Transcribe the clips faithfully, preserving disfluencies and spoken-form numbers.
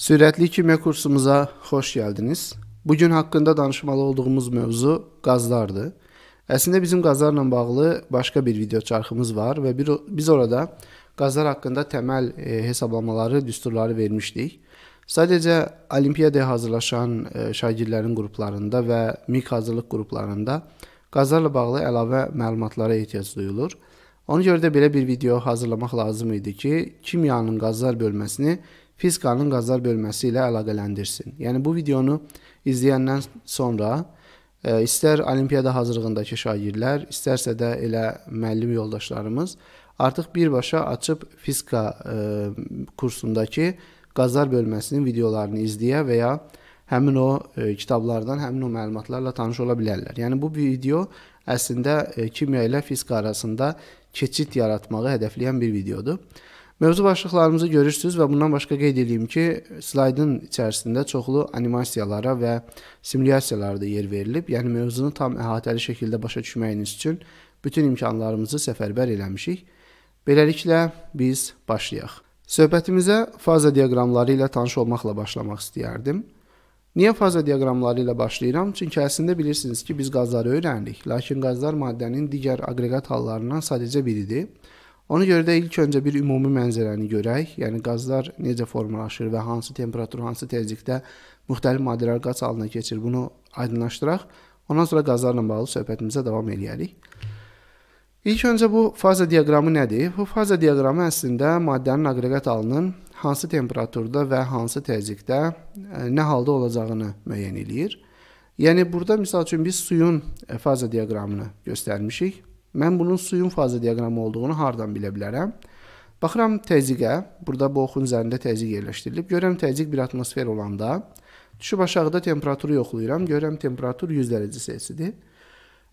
Sürətli kimya kursumuza hoş geldiniz. Bugün hakkında danışmalı olduğumuz mövzu qazlardır. Əslində bizim qazlarla bağlı başka bir video çarxımız var ve biz orada qazlar hakkında temel hesablamaları, düsturları vermişdik. Sadece olimpiyadaya hazırlaşan şagirdlerin gruplarında ve mik hazırlık gruplarında qazlarla bağlı əlavə məlumatlara ihtiyac duyulur. Ona göre de belə bir video hazırlamaq lazım idi ki, kimyanın qazlar bölməsini fizikanın qazlar bölməsi ilə əlaqələndirsin. Yəni bu videonu izləyəndən sonra e, istər olimpiyada hazırlığındakı şagirdlər, istərsə də elə müəllim yoldaşlarımız artıq birbaşa açıb fizika e, kursundakı qazlar bölməsinin videolarını izləyə və ya həmin o e, kitablardan, həmin o məlumatlarla tanış ola bilərlər. Yəni bu video əslində e, kimya ilə fizika arasında keçid yaratmağı hədəfləyən bir videodur. Mövzu başlıqlarımızı görürsünüz və bundan başqa qeyd edeyim ki, slaydın içərisində çoxlu animasiyalara və simulyasiyalara da yer verilib. Yəni mövzunu tam əhatəli şəkildə başa düşməyiniz üçün bütün imkanlarımızı səfərbər eləmişik. Beləliklə biz başlayaq. Söhbətimizə faza diaqramları ilə tanış olmaqla başlamaq istəyərdim. Niyə faza diaqramları ilə başlayıram? Çünki əslində bilirsiniz ki, biz qazları öyrəndik, lakin qazlar maddənin digər aqreqat hallarından sadəcə biridir. Ona göre de ilk önce bir ümumi mənzərəni görək, yəni qazlar necə formalaşır və hansı temperatur, hansı tezlikdə müxtəlif maddələr qaz halına keçir, bunu aydınlaşdıraq. Ondan sonra qazlarla bağlı söhbətimizə davam edərik. İlk önce bu faza diaqramı nədir? Bu faza diaqramı əslində maddənin aqreqat halının hansı temperaturda və hansı tezlikdə nə halda olacağını müəyyən eləyir. Yəni burada misal üçün biz suyun faza diaqramını göstərmişik. Mən bunun suyun faza diaqramı olduğunu hardan bilə bilərəm? Baxıram təzyiqə, burada bu oxun üzərində təzyiq yerləşdirilib. Görəm təzyiq bir atmosfer olanda, düşüb aşağıda temperaturu yoxlayıram. Görəm temperatur yüz dərəcə Selsidir.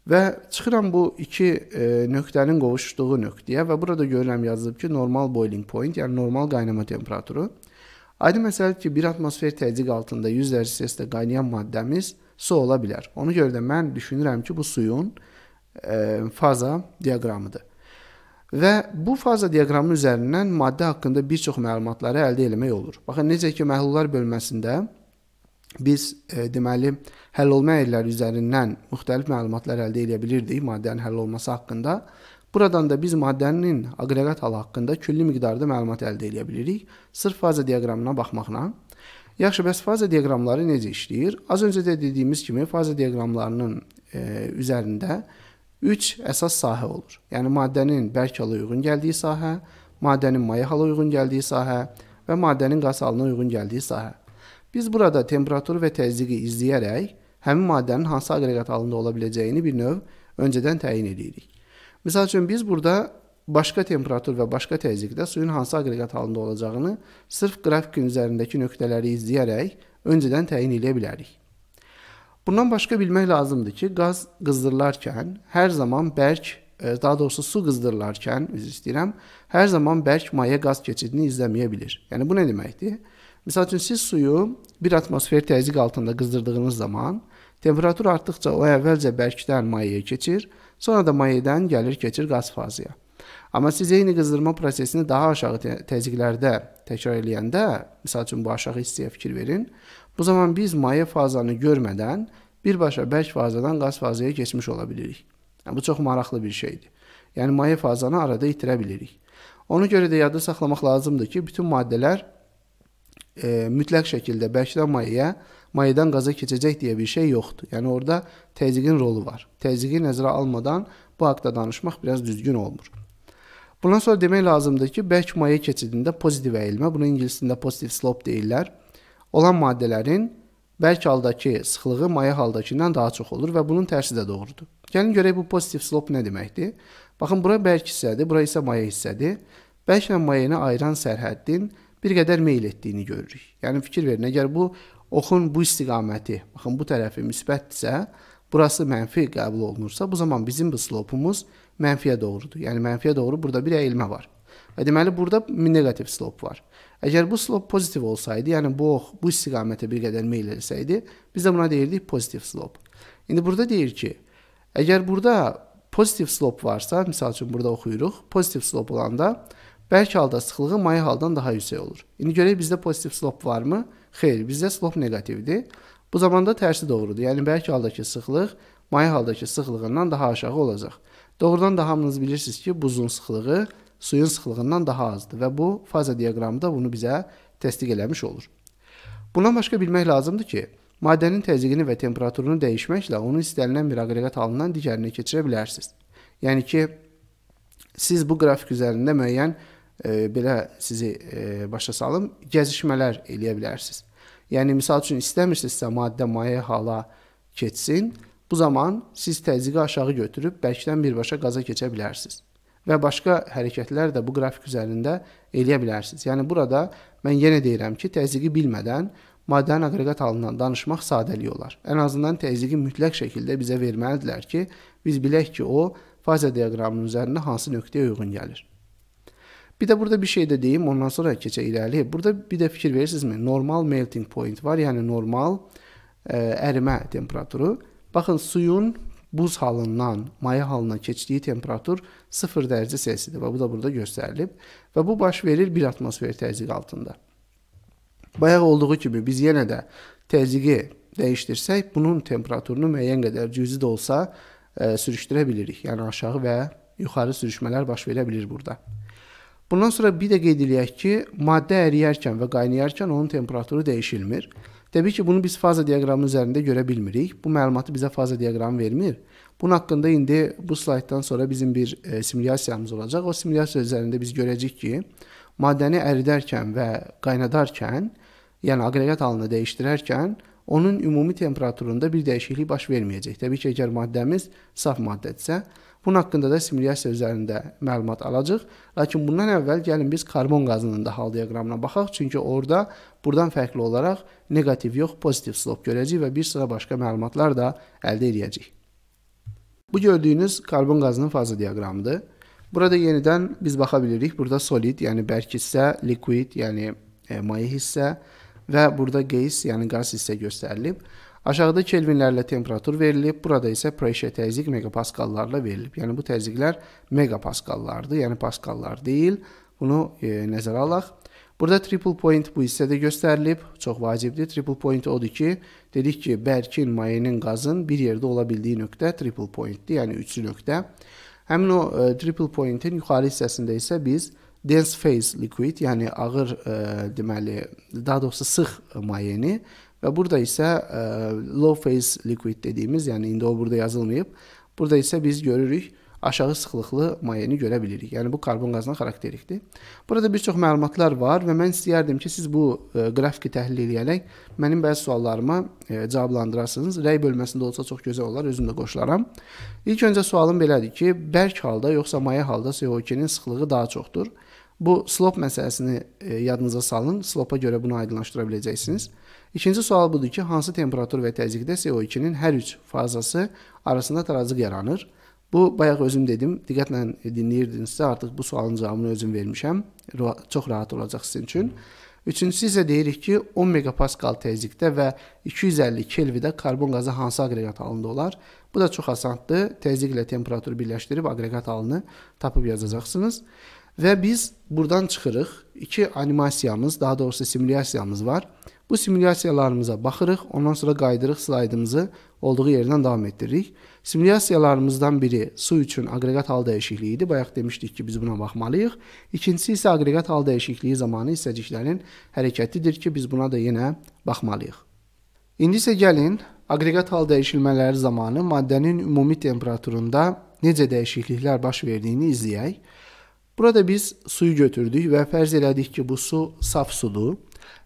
Və çıxıram bu iki e, nöqtənin qovuşduğu nöqtəyə və burada görürəm yazılıb ki, normal boiling point, yəni normal qaynama temperaturu. Aydın məsələ ki, bir atmosfer təzyiq altında yüz dərəcə Selsidə qaynayan maddəmiz su ola bilər. Ona görə də mən düşünürəm ki, bu suyun faza diaqramıdır. Və bu faza diaqramı üzərindən maddə haqqında bir çox məlumatları əldə eləmək olur. Baxın, necə ki, məhlullar bölməsində biz e, deməli, həll olma yerləri üzərindən müxtəlif məlumatlar əldə edə bilirdik maddənin həll olması haqqında. Buradan da biz maddənin aqreqat halı haqqında külli miqdarda məlumat əldə edə bilirik, sırf faza diaqramına baxmaqla. Yaxşı, bəs faza diaqramları necə işləyir? Az öncə də dediyimiz kimi, faza diaqramlarının e, üzərində üç əsas sahə olur. Yəni maddənin bərk hala uyğun gəldiyi sahə, maddənin maye hala uyğun gəldiyi sahə və maddənin qaz halına uyğun gəldiyi sahə. Biz burada temperaturu və təzyiqi izləyərək həmin maddənin hansı aqreqat halında ola biləcəyini bir növ öncədən təyin edirik. Misal üçün biz burada başqa temperatur və başqa təzyiqdə suyun hansı aqreqat halında olacağını sırf qrafikin üzərindəki nöqtələri izləyərək öncədən təyin edə bilərik. Bundan başqa bilmək lazımdır ki, qaz qızdırılarkən hər zaman bərk, daha doğrusu su qızdırılarkən, üzr istəyirəm, hər zaman bərk maye qaz keçidini izləməyə bilir. Yəni bu nə deməkdir? Misal üçün siz suyu bir atmosfer təzyiq altında qızdırdığınız zaman temperatur artdıqca o əvvəlcə bərkdən mayeye keçir, sonra da mayedən gəlir keçir qaz fazaya. Amma siz eyni qızdırma prosesini daha aşağı təzyiqlərdə təkrar eləyəndə, misal üçün bu aşağı hissəyə fikir verin, bu zaman biz maye fazanı görmədən birbaşa bərk fazadan qaz fazaya keçmiş ola bilirik. Yəni, bu çox maraqlı bir şeydir. Yəni maye fazanı arada itirə bilirik. Ona görə də yadda saxlamaq lazımdır ki, bütün maddələr e, mütləq şəkildə bərkdən mayaya, mayedən qaza keçəcək deyə bir şey yoxdur. Yəni orada təzyiqin rolu var. Təzyiqi nəzərə almadan bu haqda danışmaq biraz düzgün olmur. Bundan sonra demək lazımdır ki, bərk maye keçidində pozitiv əyilmə, bunu ingilisində pozitiv slope deyirlər, olan maddələrin bərk haldakı sıxlığı maye haldakindən daha çox olur və bunun tərsi də doğrudur. Gəlin görək bu pozitiv slop nə deməkdir? Baxın, bura bərk hissədir, bura isə maye hissədir. Bərklə mayeni ayıran sərhəddin bir qədər meyl etdiyini görürük. Yəni fikir verin, əgər bu oxun bu istiqaməti, baxın bu tərəfi müsbətdirsə, burası mənfi qəbul olunursa, bu zaman bizim bu slopumuz mənfiyə doğrudur. Yəni mənfiyə doğru burada bir əyilmə var. Və deməli burada negativ slop var. Əgər bu slop pozitiv olsaydı, yəni bu ox bu istiqamətə bir qədər meyl etsəydi, biz də buna deyirdik pozitiv slop. İndi burada deyir ki, əgər burada pozitiv slop varsa, misal üçün burada oxuyuruq, pozitiv slop olanda Bərk halda sıxlığı may haldan daha yüksək olur. İndi görək bizdə pozitiv slop varmı? Xeyr, bizdə slop negativdir. Bu zamanda tərsi doğrudur. Yəni bərk haldakı sıxlıq may haldakı sıxlığından daha aşağı olacaq. Doğrudan da hamınız bilirsiniz ki, buzun sıxlığı suyun sıxlığından daha azdır və bu faza diaqramında bunu bizə təsdiq eləmiş olur. Bundan başqa bilmək lazımdır ki, maddənin təzyiqini və temperaturunu dəyişməklə onun istənilən bir aqreqat halından digərinə keçirə bilərsiniz. Yəni ki, siz bu qrafik üzərində müəyyən, e, belə sizi e, başa salım, gəzişmələr eləyə bilərsiniz. Yəni, misal üçün, istəmirsinizsə maddə maye hala keçsin, bu zaman siz təzyiqi aşağı götürüb bərkdən birbaşa qaza keçə bilərsiniz. Və başqa hərəkətlər də bu qrafik üzərində eləyə bilərsiniz. Yəni, burada mən yenə deyirəm ki, təzyiqi bilmədən maddənin aqreqat halından danışmaq sadəlik olar. Ən azından təzyiqi mütləq şəkildə bizə verməlidirlər ki, biz bilək ki, o faza diaqramının üzərində hansı nöqtəyə uyğun gəlir. Bir də burada bir şey də deyim, ondan sonra keçək irəli. Burada bir də fikir verirsinizmi? Normal melting point var, yəni normal ə, ərimə temperaturu. Baxın, suyun buz halından maya halına keçdiyi temperatur sıfır dərəcə Selsidir və bu da burada göstərilib və bu baş verir bir atmosfer təzyiq altında. Bayaq olduğu kimi biz yenə də təzyiqi dəyişdirsək, bunun temperaturunu müəyyən qədər cüzi də olsa ə, sürüşdürə bilərik. Yəni aşağı və yuxarı sürüşmələr baş verə bilir burada. Bundan sonra bir də qeyd eləyək ki, maddə əriyərkən və qaynayarkən onun temperaturu dəyişilmir. Təbii ki, bunu biz faza diaqramı üzərində görə bilmirik. Bu məlumatı bizə faza diaqramı vermir. Bunun haqqında indi bu slayddan sonra bizim bir e, simulyasiyamız olacaq. O simulyasiya üzərində biz görəcək ki, maddəni əridərkən və qaynadarkən, yəni aqreqat halını dəyişdirərkən, onun ümumi temperaturunda bir dəyişiklik baş verməyəcək. Təbii ki, əgər maddəmiz saf maddədirsə, bunun haqqında da simulyasiya üzərində məlumat alacaq. Lakin bundan əvvəl gəlin biz karbon qazının da hal diaqramına baxaq. Çünki orada buradan fərqli olaraq negativ yox, pozitiv slop görəcəyik və bir sıra başqa məlumatlar da əldə edəcəyik. Bu gördüyünüz karbon qazının faza diaqramıdır. Burada yenidən biz baxa bilirik. Burada solid, yəni bərk hissə, liquid, yəni e, maye hissə və burada qeys, yəni qaz hissə göstərilib. Aşağıda kelvinlərlə temperatur verilib, burada isə pressure təzyiq megapaskallarla verilib. Yəni bu təzyiqlər megapaskallardır, yəni paskallar deyil. Bunu e, nəzərə alaq. Burada triple point bu hissədə göstərilib, çox vacibdir. Triple point odur ki, dedik ki, bərkin, mayenin, qazın bir yerdə ola bildiyi nöqtə triple pointdir, yəni üçlü nöqtə. Həmin o e, triple pointin yuxarı hissəsində isə biz dense phase liquid, yəni ağır, e, deməli, daha doğrusu sıx mayeni, və burada isə e, low phase liquid dediyimiz, yəni indi o burada yazılmayıb, burada isə biz görürük aşağı sıxlıqlı mayeni görə bilirik. Yəni bu karbon qazına xarakterikdir. Burada bir çox məlumatlar var və mən istəyərdim ki, siz bu e, qrafiki təhlil eləyərək mənim bəzi suallarıma e, cavablandırasınız. Rəy bölməsində olsa çox gözəl olar, özüm də qoşularam. İlk öncə sualım belədir ki, bərk halda yoxsa maye halda C O ikinin sıxlığı daha çoxdur? Bu slop məsələsini e, yadınıza salın, slopa görə bunu aydınlaşdıra biləcəksiniz. İkinci sual budur ki, hansı temperatur və təzyiqdə C O ikinin hər üç fazası arasında tarazlıq yaranır? Bu, bayaq özüm dedim, diqqətlə dinləyirdinizsə artıq bu sualın cavabını özüm vermişəm, çox rahat olacaq sizin üçün. Üçüncüsü isə deyirik ki, on megapaskal təzyiqdə və iki yüz əlli kelvidə karbon qazı hansı aqreqat halında olar? Bu da çox asandır, təzyiq ilə temperaturu birləşdirib aqreqat halını tapıb yazacaqsınız. Və biz buradan çıxırıq, iki animasiyamız, daha doğrusu simulyasiyamız var. Bu simulyasiyalarımıza baxırıq, ondan sonra qaydırıq slaydımızı olduğu yerdən davam etdiririk. Simulyasiyalarımızdan biri su üçün aqreqat hal dəyişikliyi idi. Bayaq demişdik ki, biz buna baxmalıyıq. İkincisi isə aqreqat hal dəyişikliyi zamanı hissəciklərin hərəkətidir ki, biz buna da yenə baxmalıyıq. İndi isə gəlin, aqreqat hal dəyişilmələri zamanı maddənin ümumi temperaturunda necə dəyişikliklər baş verdiyini izləyək. Burada biz suyu götürdük və fərz elədik ki, bu su saf sudur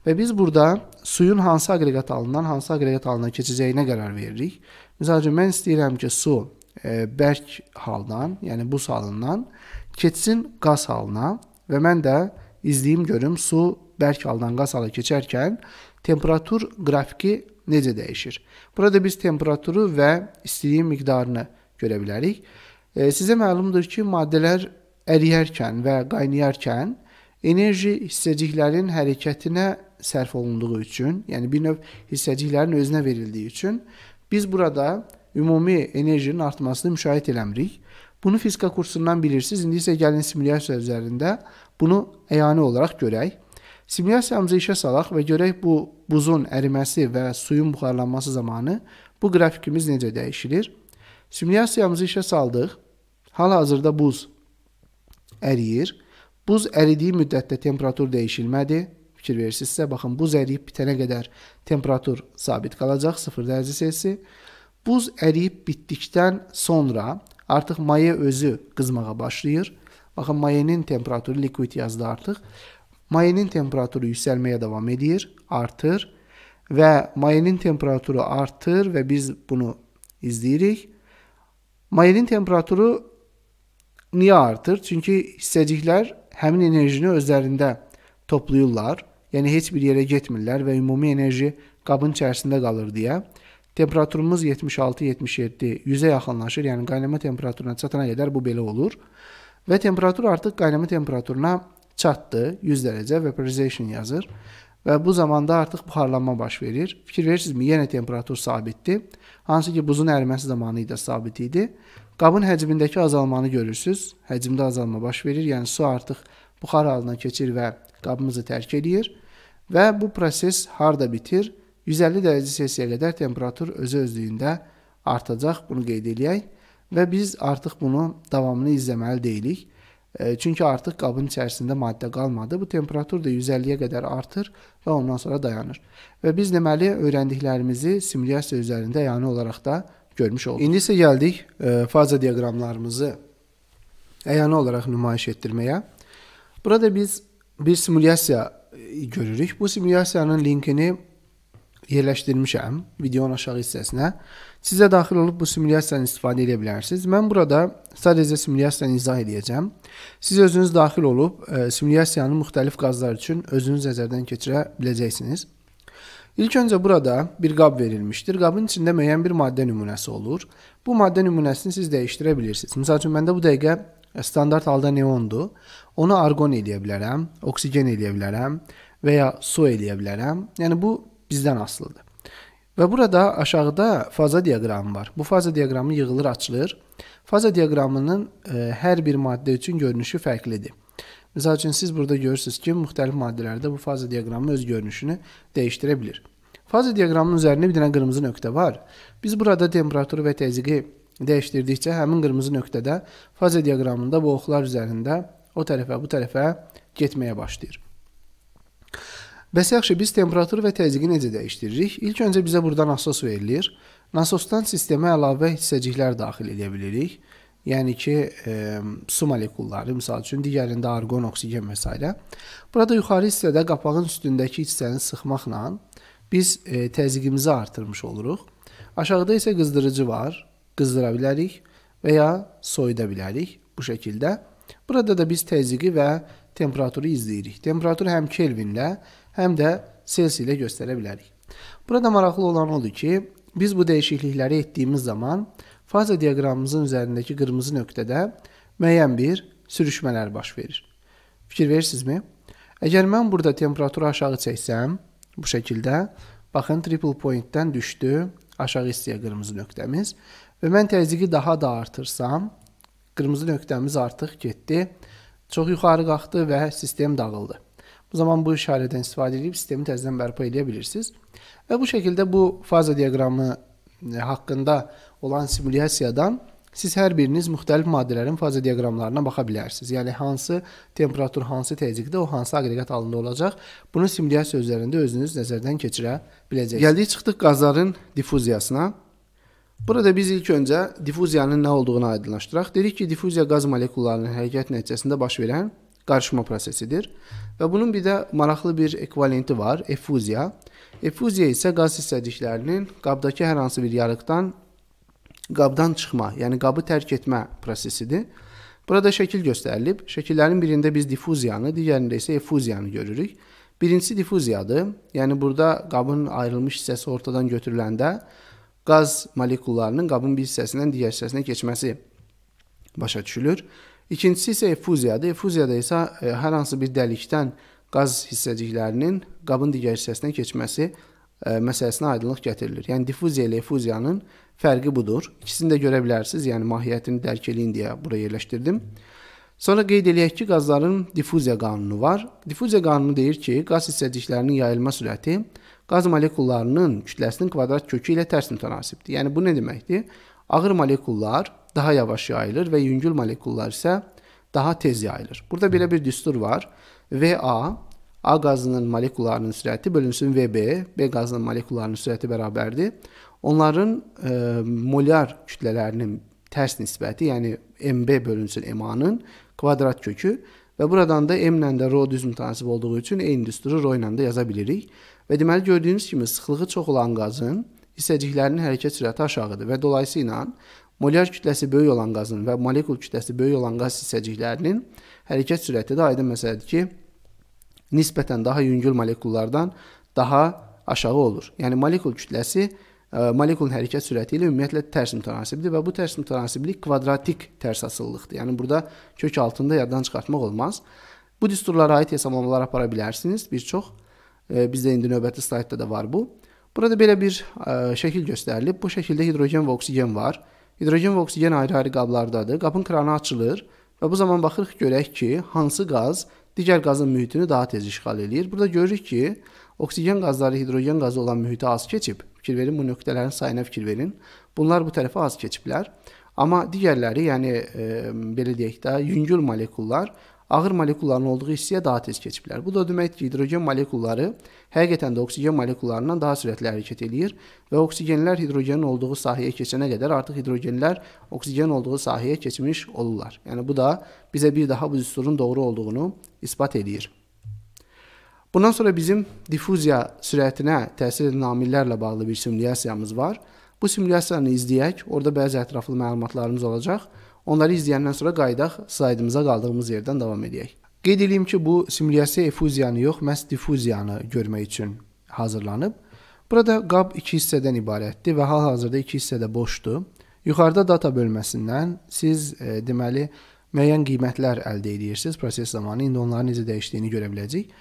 və biz burada suyun hansı aqreqat halından hansı aqreqat halına keçəcəyinə qərar veririk. Misal üçün, mən istəyirəm ki, su e, bərk haldan, yəni buz halından keçsin qaz halına və mən də izləyim görüm su bərk haldan qaz hala keçərkən temperatur qrafiki necə dəyişir. Burada biz temperaturu və istiliyin miqdarını görə bilərik. E, sizə məlumdur ki, maddələr əriyərkən və qaynayarkən enerji hissəciklərin hərəkətinə sərf olunduğu üçün, yəni bir növ hissəciklərin özünə verildiyi üçün biz burada ümumi enerjinin artmasını müşahidə eləmirik. Bunu fizika kursundan bilirsiniz. İndi isə gəlin simulyasiya üzərində bunu əyani olaraq görək. Simulyasiyamızı işə salaq və görək bu buzun əriməsi və suyun buxarlanması zamanı bu qrafikimiz necə dəyişilir. Simulyasiyamızı işə saldıq. Hal-hazırda buz əriyir. Buz əridiyi müddətdə temperatur dəyişilmədi. Fikir verirsinizsə, baxın, buz əriyib bitənə qədər temperatur sabit qalacaq, sıfır dərəcə Selsi. Buz əriyib bitdikdən sonra artıq maye özü qızmağa başlayır. Baxın, mayenin temperaturu, liquid yazdı artıq. Mayenin temperaturu yüksəlməyə davam edir, artır və mayenin temperaturu artır və biz bunu izləyirik. Mayenin temperaturu niyə artır? Çünki hissəciklər həmin enerjini özlərində toplayırlar. Yəni, heç bir yerə getmirlər və ümumi enerji qabın içərisində qalır deyə. Temperaturumuz yetmiş altı yetmiş yeddi yüzə yaxınlaşır. Yəni, qaynama temperaturuna çatana qədər bu belə olur. Və temperatur artıq qaynama temperaturuna çatdı. yüz dərəcə vaporization yazır. Və bu zamanda artıq buxarlanma baş verir. Fikir verirsinizmi? Yenə temperatur sabitdir. Hansı ki, buzun əriməsi zamanı da sabit idi. Qabın həcmindəki azalmanı görürsünüz. Həcmdə azalma baş verir. Yəni, su artıq buxar halına keçir və qabımızı tərk edir. Və bu proses harda bitir? yüz əlli dərəcə Selsiyə qədər temperatur özü özlüyündə artacaq, bunu qeyd edək və biz artıq bunun davamını izləməli deyilik. Çünki artıq qabın içərisində maddə qalmadı. Bu temperatur da yüz əlliyə qədər artır və ondan sonra dayanır. Və biz deməli öyrəndiklərimizi simulyasiya üzərində yəni olaraq da görmüş olduq. İndi isə gəldik faza diaqramlarımızı yəni olaraq nümayiş etdirməyə. Burada biz bir simulyasiya görürük. Bu simulyasiyanın linkini yerləşdirmişəm videonun aşağı hissəsinə. Sizə daxil olub bu simulyasiyanı istifadə edə bilərsiniz. Mən burada sadəcə simulyasiyanı izah edəcəm. Siz özünüz daxil olub simulyasiyanı müxtəlif qazlar üçün özünüz nəzərdən keçirə biləcəksiniz. İlk öncə burada bir qab verilmişdir. Qabın içində müəyyən bir maddə nümunəsi olur. Bu maddə nümunəsini siz dəyişdirə bilirsiniz. Misal üçün, məndə bu dəqiqə standart halda neondur. Onu argon eləyə bilərəm, oksigen eləyə bilərəm və ya su eləyə bilərəm. Yəni, bu bizdən asılıdır. Və burada aşağıda faza diaqramı var. Bu faza diaqramı yığılır, açılır. Faza diaqramının hər bir maddə üçün görünüşü fərqlidir. Misal üçün, siz burada görürsünüz ki, müxtəlif maddələrdə bu faza diaqramı öz görünüşünü dəyişdirə bilir. Faza diaqramının üzərində bir dənə qırmızı nöqtə var. Biz burada temperaturu və təzyiqi dəyişdirdikcə həmin qırmızı nöqtədə faza diaqramında bu oxlar üzərində o tərəfə, bu tərəfə getməyə başlayır. Bəs yaxşı, biz temperatur və təzyiqi necə dəyişdiririk? İlk öncə bizə burada nasos verilir. Nasosdan sistemə əlavə hissəciklər daxil edə bilirik. Yəni ki, su molekulları, misal üçün, digərində argon, oksigen və s. Burada yuxarı hissədə qapağın üstündəki hissəni sıxmaqla biz təzyiqimizi artırmış oluruq. Aşağıda isə qızdırıcı var. Qızdıra bilərik və ya soyuda bilərik bu şəkildə. Burada da biz təzyiqi və temperaturu izləyirik. Temperatur həm kelvinlə, həm də Selsi ilə göstərə bilərik. Burada maraqlı olan odur ki, biz bu dəyişiklikləri etdiyimiz zaman faza diaqramımızın üzərindəki qırmızı nöqtədə müəyyən bir sürüşmələr baş verir. Fikir verirsinizmi? Əgər mən burada temperaturu aşağı çəksəm, bu şəkildə, baxın, triple pointdən düşdü, aşağı istəyə qırmızı nöqtəmiz və mən təzyiqi daha da artırsam, qırmızı nöqtəmiz artıq getdi, çox yuxarı qalxdı və sistem dağıldı. Bu zaman bu işarədən istifadə edib sistemi təzədən bərpa edə bilirsiniz. Və bu şəkildə bu faza diaqramı haqqında olan simulyasiyadan siz hər biriniz müxtəlif maddələrin faza diaqramlarına baxa bilərsiniz. Yəni, hansı temperatur, hansı təzyiqdə, o hansı aqreqat halında olacaq. Bunu simulyasiya üzərində özünüz nəzərdən keçirə biləcəksiniz. Gəldik, çıxdıq qazların difuziyasına. Burada biz ilk öncə difuziyanın nə olduğunu aydınlaşdıraq. Dedik ki, difuziya qaz molekullarının hərəkət nəticəsində baş verən qarışma prosesidir və bunun bir də maraqlı bir ekvivalenti var, effuziya. Effuziya isə qaz hissəciklərinin qabdakı hər hansı bir yarıqdan qabdan çıxma, yəni qabı tərk etmə prosesidir. Burada şəkil göstərilib. Şəkillərin birində biz difuziyanı, digərində isə effuziyanı görürük. Birincisi difuziyadır, yəni burada qabın ayrılmış hissəsi ortadan götürüləndə qaz molekullarının qabın bir hissəsindən digər hissəsinə keçməsi başa düşülür. İkincisi isə effuziyadır. Effuziyada isə hər hansı bir dəlikdən qaz hissəciklərinin qabın digər hissəsinə keçməsi məsələsinə aydınlıq gətirilir. Yəni, diffuziya ilə efuziyanın fərqi budur. İkisini də görə bilərsiniz, yəni mahiyyətini dərk eləyin deyə buraya yerləşdirdim. Sonra qeyd eləyək ki, qazların diffuziya qanunu var. Diffuziya qanunu deyir ki, qaz hissəciklərinin yayılma sürəti qaz molekullarının kütləsinin kvadrat kökü ilə tərs mütənasibdir. Yəni, bu nə deməkdir? Ağır molekullar daha yavaş yayılır və yüngül molekullar isə daha tez yayılır. Burada belə bir düstur var. V A, A qazının molekullarının sürəti bölünsün V B, B qazının molekullarının sürəti bərabərdir. Onların e, molyar kütlələrinin tərs nisbəti, yəni M B bölünsün M A'nın kvadrat kökü və buradan da M ilə də Rho düz mütənasib olduğu üçün eyni düsturu Rho ilə də yaza bilirik. Və deməli gördüyünüz kimi sıxlığı çox olan qazın hissəciklərinin hərəkət sürəti aşağıdır və dolayısıyla molyar kütləsi böyük olan qazın və molekul kütləsi böyük olan qaz hissəciklərinin hərəkət sürəti də aydın məsələdir ki, nisbətən daha yüngül molekullardan daha aşağı olur. Yəni, molekul kütləsi molekulun hərəkət sürəti ilə ümumiyyətlə tərs mütənasibdir və bu tərs mütənasiblik kvadratik tərs asılılıqdır. Yəni, burada kök altında yaddan çıxartmaq olmaz. Bu düsturlara aid hesablamalar apara bilərsiniz. Bir çox, bizdə indi növbəti slaytda da var bu. Burada belə bir şəkil göstərilib. Bu şəkildə hidrogen və oksigen var. Hidrogen və oksigen ayrı-ayrı qablardadır. Qabın kranı açılır və bu zaman baxırıq görək ki, hansı qaz digər qazın mühitini daha tez işğal eləyir. Burada görürük ki, oksigen qazları hidrogen qazı olan mühitə az keçib. Fikir verin, bu nöqtələrin sayına fikir verin. Bunlar bu tərəfə az keçiblər. Amma digərləri, yəni e, belə deyək də, yüngül molekullar ağır molekulların olduğu hissəyə daha tez keçiblər. Bu da deməkdir ki, hidrogen molekulları həqiqətən də oksigen molekullarından daha sürətli hərəkət eləyir və oksigenlər hidrogenin olduğu sahəyə keçənə qədər artıq hidrogenlər oksigen olduğu sahəyə keçmiş olurlar. Yəni, bu da bizə bir daha bu düsturun doğru olduğunu isbat edir. Bundan sonra bizim diffuziya sürətinə təsir edən amillərlə bağlı bir simülyasiyamız var. Bu simülyasiyanı izləyək, orada bəzi ətraflı məlumatlarımız olacaq. Onları izləyəndən sonra qayıdaq, slaydımıza qaldığımız yerdən davam edək. Qeyd edeyim ki, bu simülyasiya efuziyanı yox, məhz diffuziyanı görmək üçün hazırlanıb. Burada qab iki hissədən ibarətdir və hal-hazırda iki hissədə boşdur. Yuxarıda data bölməsindən siz e, deməli müəyyən qiymətlər əldə edirsiniz proses zamanı. İndi onların necə dəyişdiyini görə biləcəyik.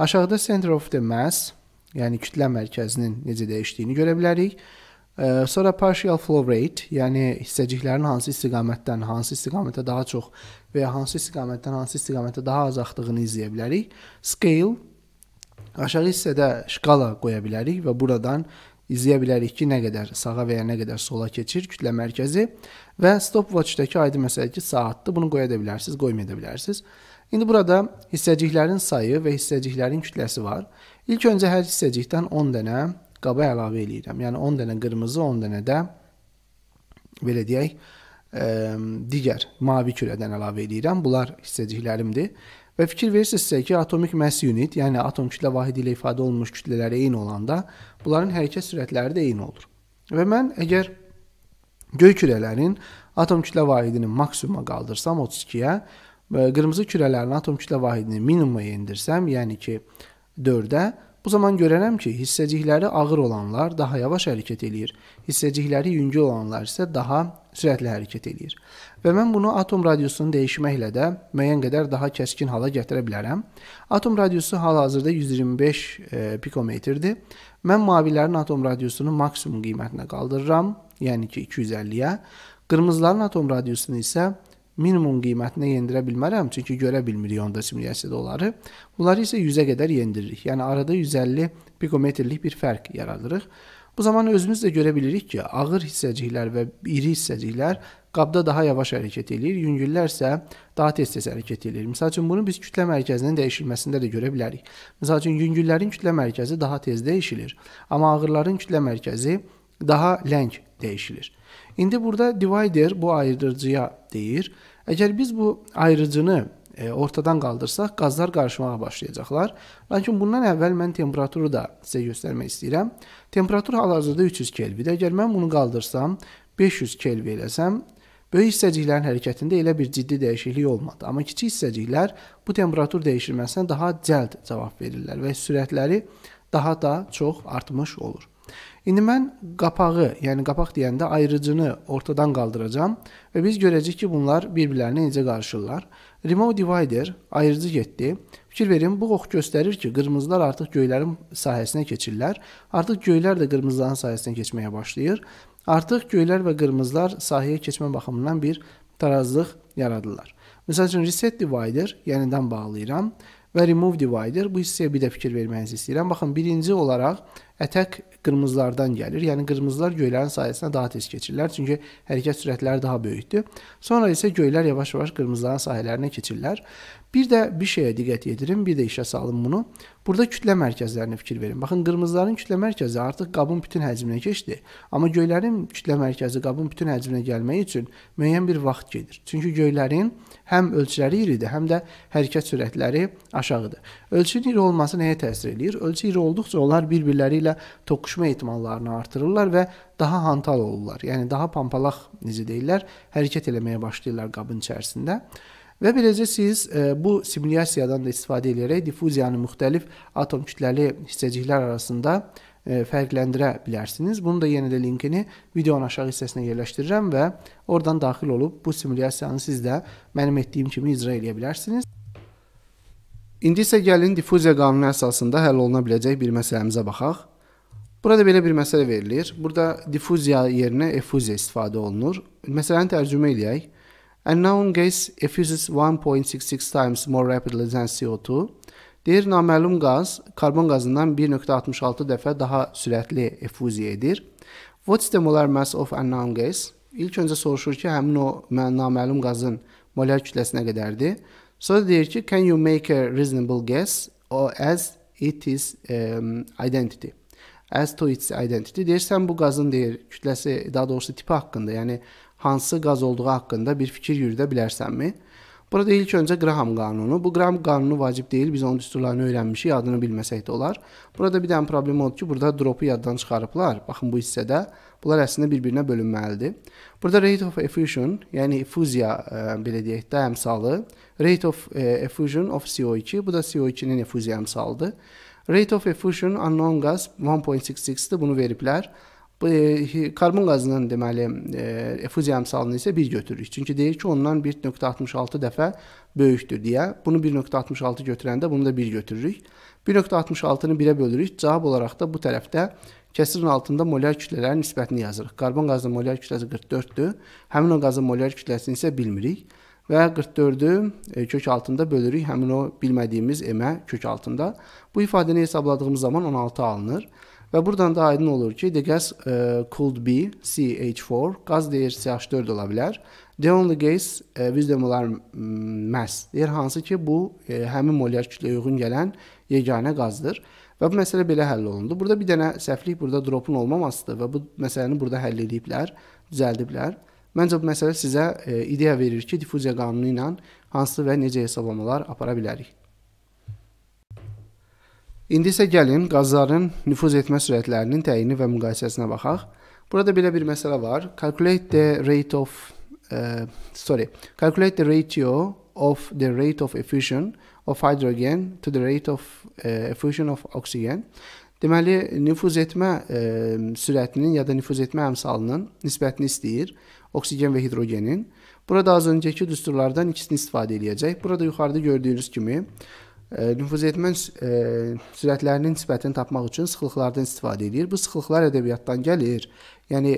Aşağıda center of the mass, yəni kütlə mərkəzinin necə dəyişdiyini görə bilərik. Sonra partial flow rate, yəni hissəciklərin hansı istiqamətdən hansı istiqamətə daha çox və ya hansı istiqamətdən hansı istiqamətə daha az axdığını izləyə bilərik. Scale, aşağı hissədə şkala qoya bilərik və buradan izləyə bilərik ki, nə qədər sağa və ya nə qədər sola keçir kütlə mərkəzi. Və stopwatchdakı aydın məsələ ki, saatdır, bunu qoya da bilərsiniz, qoymaya da bilərsiniz. İndi burada hissəciklərin sayı və hissəciklərin kütləsi var. İlk öncə hər hissəcikdən on dənə qaba əlavə eləyirəm. Yəni, on dənə qırmızı, on dənə də, belə deyək, ə, digər mavi kürədən əlavə eləyirəm. Bunlar hissəciklərimdir. Və fikir verirsinizsə ki, atomik mass unit, yəni atom kütlə vahidi ilə ifadə olunmuş kütlələrə eyni olanda, bunların hərəkət sürətləri də eyni olur. Və mən əgər göy kürələrin atom kütlə vahidini maksimuma qaldırsam, otuz ikiyə, qırmızı kürələrin atom kütlə vahidini minimuma endirsəm, yəni ki, dördə, bu zaman görərəm ki, hissəcikləri ağır olanlar daha yavaş hərəkət eləyir, hissəcikləri yüngül olanlar isə daha sürətli hərəkət eləyir. Və mən bunu atom radiusunu dəyişməklə də müəyyən qədər daha kəskin hala gətirə bilərəm. Atom radiusu hal-hazırda yüz iyirmi beş e, pikometrdir. Mən mavilərin atom radiusunu maksimum qiymətinə qaldırıram, yəni ki, iki yüz əlliyə. Qırmızıların atom radiusunu isə minimum qiymətinə yendirə bilmərəm, çünki görə bilmirik onda simülyasiyada onları. Bunları isə yüzə qədər yendiririk. Yəni, arada yüz əlli pikometrlik bir fərq yaradırıq. Bu zaman özümüz də görə bilirik ki, ağır hissəciklər və iri hissəciklər qabda daha yavaş hərəkət edir, yüngüllər isə daha tez-tez hərəkət edir. Misal üçün, bunu biz kütlə mərkəzinin dəyişilməsində də görə bilərik. Misal üçün, yüngüllərin kütlə mərkəzi daha tez dəyişilir, amma ağırların kütlə mərkəzi daha ləng dəyişilir. İndi burada divider bu ayırıcıya deyir. Əgər biz bu ayırıcını ortadan qaldırsaq, qazlar qarışmağa başlayacaqlar. Lakin bundan əvvəl mən temperaturu da sizə göstərmək istəyirəm. Temperatur hal-hazırda üç yüz kelvidir. Əgər mən bunu qaldırsam, beş yüz kelvi eləsəm, böyük hissəciklərin hərəkətində elə bir ciddi dəyişiklik olmadı. Amma kiçik hissəciklər bu temperatur dəyişilməsinə daha cəld cavab verirlər və sürətləri daha da çox artmış olur. İndi mən qapağı, yəni qapaq deyəndə ayırıcını ortadan qaldıracağam və biz görəcəyik ki, bunlar bir-birlərinə necə qarışırlar. Remove divider ayırıcı getdi. Fikir verin, bu ox göstərir ki, qırmızılar artıq göylərin sahəsinə keçirlər. Artıq göylər də qırmızıların sahəsinə keçməyə başlayır. Artıq göylər və qırmızılar sahəyə keçmə baxımından bir tarazlıq yaradırlar. Məsəl üçün reset divider, yenidən bağlayıram. Və remove divider, bu hissəyə bir də fikir verməyinizi istəyirəm. Baxın, birinci olaraq ətək qırmızılardan gəlir. Yəni, qırmızılar göylərin sayəsində daha tez keçirlər. Çünki hərəkət sürətləri daha böyükdür. Sonra isə göylər yavaş-yavaş qırmızıların sahələrinə keçirlər. Bir də bir şeyə diqqət yedirin, bir də işə salın bunu. Burada kütlə mərkəzlərinə fikir verin. Baxın, qırmızıların kütlə mərkəzi artıq qabın bütün həcminə keçdi. Amma göylərin kütlə mərkəzi qabın bütün həcminə gəlmək üçün müəyyən bir vaxt gedir. Çünki göylərin həm ölçüləri iridir, həm də hərəkət sürətləri aşağıdır. Ölçünün iri olması nəyə təsir edir? Ölçü iri olduqca onlar bir-birləri ilə toqquşma ehtimallarını artırırlar və daha hantal olurlar. Yəni, daha pampalaq, necə deyirlər, hərəkət eləməyə başlayırlar qabın içərisində. Və beləcə siz bu simulyasiyadan da istifadə edərək difuziyanı müxtəlif atom kütləli hissəciklər arasında fərqləndirə bilərsiniz. Bunu da yenə də linkini videonun aşağı hissəsinə yerləşdirirəm və oradan daxil olub bu simulyasiyanı siz də mənim etdiyim kimi icra edə bilərsiniz. İndi isə gəlin difuziya qanunu əsasında həll oluna biləcək bir məsələmizə baxaq. Burada belə bir məsələ verilir. Burada difuziya yerinə effuziya istifadə olunur. Məsələni tərcümə edək. A known gas effuses one point six six times more rapidly than C O two. Deyir, naməlum qaz karbon qazından bir nöqtə altmış altı dəfə daha sürətli effuziya edir. What's the molar mass of a known gas? İlk öncə soruşur ki, həmin o naməlum qazın molar kütləsinə qədərdir. Sonra deyir ki, can you make a reasonable guess as it is identity? As to its identity. Deyir, sən bu qazın deyir, kütləsi, daha doğrusu tipi haqqında, yəni hansı qaz olduğu haqqında bir fikir yürüdə bilərsənmi? Burada ilk öncə Graham qanunu. Bu Graham qanunu vacib deyil, biz onun düsturlarını öyrənmişik, adını bilməsək də olar. Burada bir dənə problem oldu ki, burada dropu yaddan çıxarıblar. Baxın, bu hissədə bunlar əslində bir-birinə bölünməlidir. Burada rate of effusion, yəni effuziya, belə deyək də, əmsalı. Rate of effusion of C O two, bu da C O two'nin effuziya əmsalıdır. Rate of effusion unknown gas one point six six-dir, bunu veriblər. Karbon qazının deməli effuziya əmsalını isə bir götürürük. Çünki deyir ki, ondan bir nöqtə altmış altı dəfə böyükdür deyə. Bunu bir nöqtə altmış altı götürəndə bunu da bir götürürük. bir nöqtə altmış altını birə bölürük. Cavab olaraq da bu tərəfdə kəsirin altında molar kütlələrin nisbətini yazırıq. Karbon qazının molar kütləsi qırx dörddür. Həmin o qazın molar kütləsini isə bilmirik. Və qırx dördü kök altında bölürük həmin o bilmədiyimiz M-ə kök altında. Bu ifadəni hesabladığımız zaman on altı alınır. Və buradan da aydın olur ki, the gas could be C H four, qaz deyir C H dörd ola bilər. The only gas with the molar mass, deyir hansı ki, bu həmin molar kütləyə uyğun gələn yeganə qazdır. Və bu məsələ belə həll olundu. Burada bir dənə səhvlik burada dropun olmamasıdır və bu məsələni burada həll ediblər, düzəldiblər. Məncə bu məsələ sizə ideya verir ki, difuziya qanunu ilə hansı və necə hesablamalar apara bilərik. İndi isə gəlin qazların nüfuz etmə sürətlərinin təyini və müqayisəsinə baxaq. Burada belə bir məsələ var. Calculate the rate of, sorry, calculate the ratio of the rate of effusion of hydrogen to the rate of effusion of oxygen. Deməli, nüfuz etmə sürətinin ya da nüfuz etmə əmsalının nisbətini istəyir. Oksigen və hidrogenin. Burada az öncəki düsturlardan ikisini istifadə edəcək. Burada yuxarıda gördüyünüz kimi nüfuz etmə sürətlərinin nisbətini tapmaq üçün sıxlıqlardan istifadə edir. Bu sıxlıqlar ədəbiyyatdan gəlir. Yəni,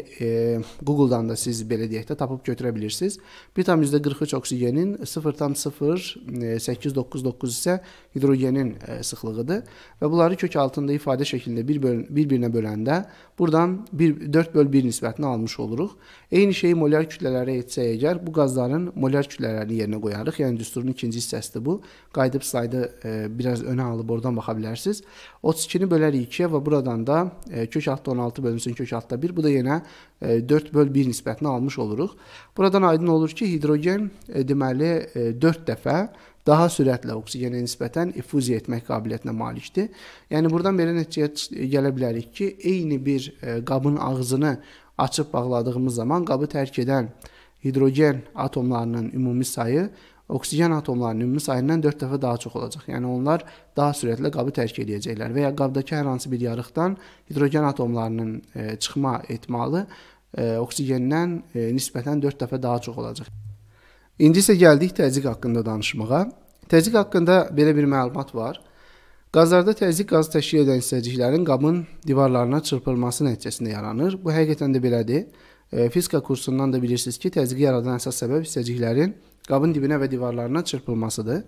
Google-dan da siz belə deyək də tapıb götürə bilirsiniz. bir tam yüzdə qırx üç oksigenin, sıfır tam sıfır səkkiz doqquz doqquz isə hidrogenin sıxlığıdır. Və bunları kök altında ifadə şəklində bir-birinə böləndə buradan dörd böl bir nisbətini almış oluruq. Eyni şeyi molar kütlələrə etsək əgər, bu qazların molar kütlələrini yerinə qoyarıq. Yəni, düsturun ikinci hissəsidir bu. Qaydıb saydı biraz önə alıb oradan baxa bilərsiniz. otuz ikini bölərik ikiyə və buradan da kök altda on altı bölünsün kök altda bir. Bu da dörd böl bir nisbətini almış oluruq. Buradan aydın olur ki, hidrogen deməli dörd dəfə daha sürətlə oksigenə nisbətən effuziya etmək qabiliyyətinə malikdir. Yəni, buradan belə nəticəyə gələ bilərik ki, eyni bir qabın ağzını açıb bağladığımız zaman qabı tərk edən hidrogen atomlarının ümumi sayı oksigen atomlarının ümumi sayından dörd dəfə daha çox olacaq. Yəni, onlar daha sürətlə qabı tərk edəcəklər və ya qabdakı hər hansı bir yarıqdan hidrogen atomlarının çıxma etmalı oksigendən nisbətən dörd dəfə daha çox olacaq. İndi isə gəldik təzyiq haqqında danışmağa. Təzyiq haqqında belə bir məlumat var. Qazlarda təzyiq qazı təşkil edən hissəciklərin qabın divarlarına çırpılması nəticəsində yaranır. Bu həqiqətən də belədir. Fizika kursundan da bilirsiniz ki, təzyiqi yaradan əsas səbəb hissəciklərin qabın dibinə və divarlarına çırpılmasıdır.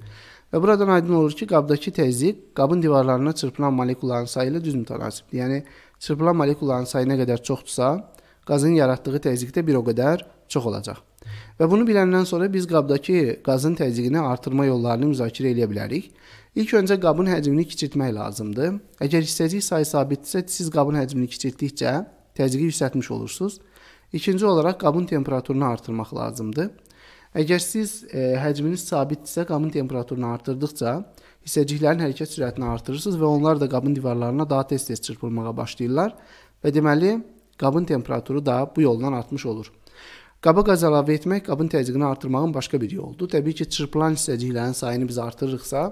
Və buradan aydın olur ki, qabdakı təzyiq qabın divarlarına çırpılan molekuların sayı ilə düz mütənasibdir. Yəni, çırpılan molekuların sayı nə qədər çoxdursa, qazın yaratdığı təzyiqdə bir o qədər çox olacaq. Və bunu biləndən sonra biz qabdakı qazın təzyiqini artırma yollarını müzakirə edə bilərik. İlk öncə qabın həcmini kiçiltmək lazımdır. Əgər hissəcik sayı sabitdirsə, siz qabın həcmini kiçiltdikcə təzyiqi yüksəltmiş olursunuz. İkinci olaraq qabın temperaturunu artırmaq lazımdır. Əgər siz e, həcminiz sabitdirsə, qabın temperaturunu artırdıqca hissəciklərin hərəkət sürətini artırırsınız və onlar da qabın divarlarına daha tez-tez çırpılmağa başlayırlar və deməli, qabın temperaturu da bu yoldan artmış olur. Qaba qaz əlavə etmək qabın təzyiqini artırmağın başqa bir yoldur. Təbii ki, çırpılan hissəciklərin sayını biz artırırıqsa,